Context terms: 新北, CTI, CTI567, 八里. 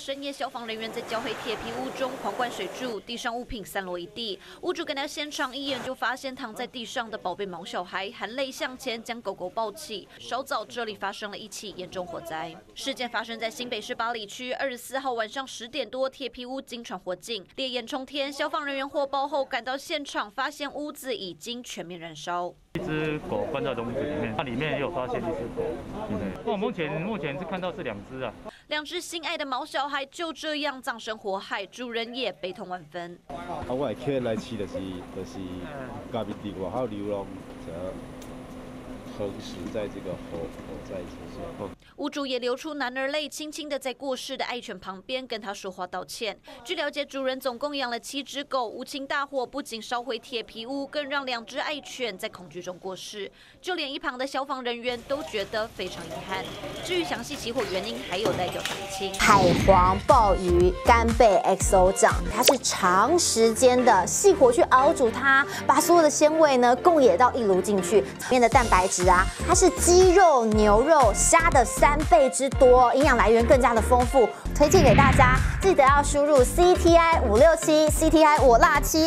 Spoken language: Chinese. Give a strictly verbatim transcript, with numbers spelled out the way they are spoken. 深夜，消防人员在焦黑铁皮屋中狂灌水柱，地上物品散落一地。屋主赶到现场，一眼就发现躺在地上的宝贝毛小孩，含泪向前将狗狗抱起。稍早，这里发生了一起严重火灾。事件发生在新北市八里区，二十四号晚上十点多，铁皮屋经传火警，烈焰冲天。消防人员获报后赶到现场，发现屋子已经全面燃烧。 一只狗关在笼子里面，它里面也有发现一只狗。我目前目前是看到是两只啊。两只心爱的毛小孩就这样葬身火海，主人也悲痛万分。啊，我会起来饲，就是就是家己伫外口流浪，才横死在这个火火灾之中。 屋主也流出男儿泪，轻轻的在过世的爱犬旁边跟他说话道歉。据了解，主人总共养了七只狗，无情大火不仅烧毁铁皮屋，更让两只爱犬在恐惧中过世。就连一旁的消防人员都觉得非常遗憾。至于详细起火原因，还有待调查厘清。海皇鲍鱼干贝 X O 酱，它是长时间的细火去熬煮它，把所有的鲜味呢供也到一炉进去，里面的蛋白质啊，它是鸡肉、牛肉、虾的三。 三倍之多，营养来源更加的丰富，推荐给大家。记得要输入 C T I 五六七 ，C T I 我辣七，